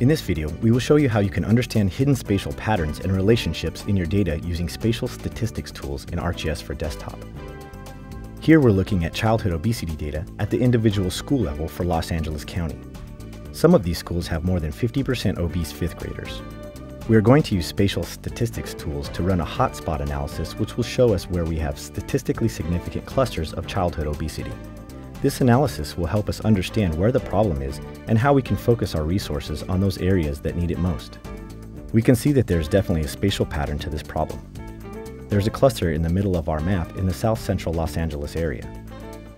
In this video, we will show you how you can understand hidden spatial patterns and relationships in your data using spatial statistics tools in ArcGIS for Desktop. Here we're looking at childhood obesity data at the individual school level for Los Angeles County. Some of these schools have more than 50% obese fifth graders. We are going to use spatial statistics tools to run a hotspot analysis, which will show us where we have statistically significant clusters of childhood obesity. This analysis will help us understand where the problem is and how we can focus our resources on those areas that need it most. We can see that there's definitely a spatial pattern to this problem. There's a cluster in the middle of our map in the south-central Los Angeles area.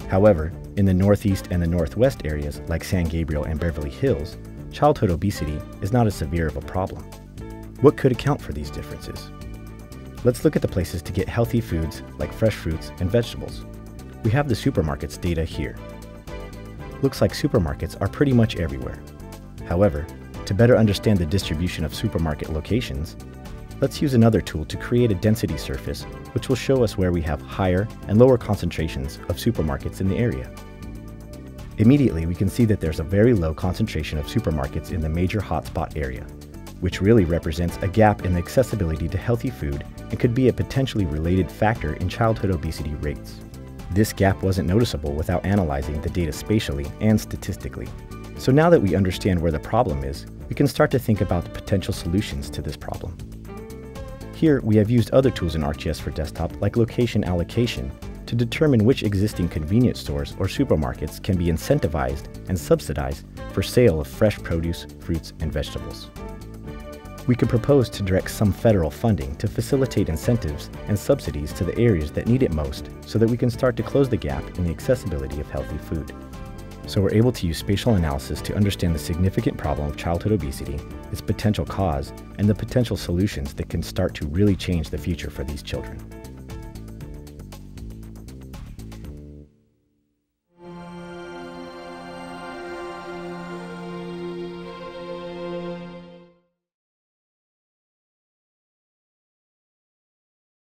However, in the northeast and the northwest areas, like San Gabriel and Beverly Hills, childhood obesity is not as severe of a problem. What could account for these differences? Let's look at the places to get healthy foods like fresh fruits and vegetables. We have the supermarkets data here. Looks like supermarkets are pretty much everywhere. However, to better understand the distribution of supermarket locations, let's use another tool to create a density surface, which will show us where we have higher and lower concentrations of supermarkets in the area. Immediately, we can see that there's a very low concentration of supermarkets in the major hotspot area, which really represents a gap in the accessibility to healthy food and could be a potentially related factor in childhood obesity rates. This gap wasn't noticeable without analyzing the data spatially and statistically. So now that we understand where the problem is, we can start to think about the potential solutions to this problem. Here, we have used other tools in ArcGIS for Desktop like location allocation to determine which existing convenience stores or supermarkets can be incentivized and subsidized for sale of fresh produce, fruits, and vegetables. We could propose to direct some federal funding to facilitate incentives and subsidies to the areas that need it most so that we can start to close the gap in the accessibility of healthy food. So we're able to use spatial analysis to understand the significant problem of childhood obesity, its potential cause, and the potential solutions that can start to really change the future for these children.